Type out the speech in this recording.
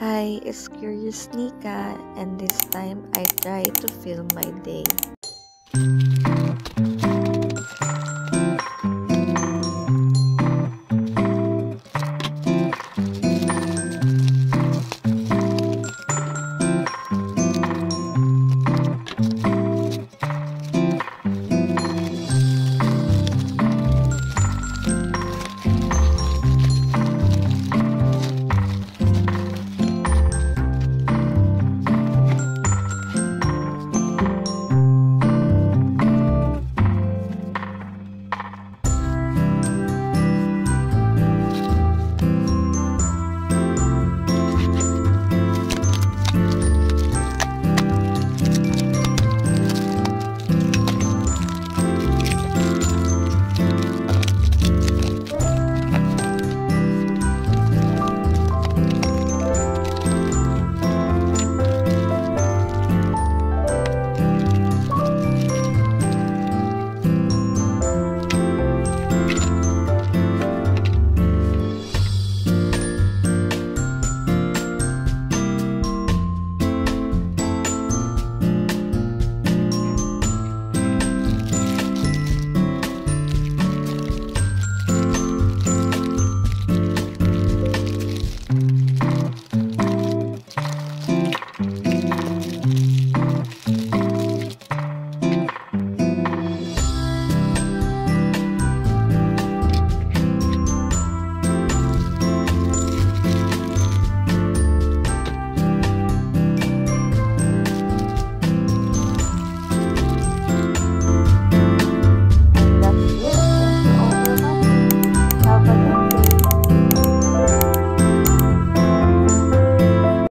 Hi, it's Curious Nika, and this time I try to film my day.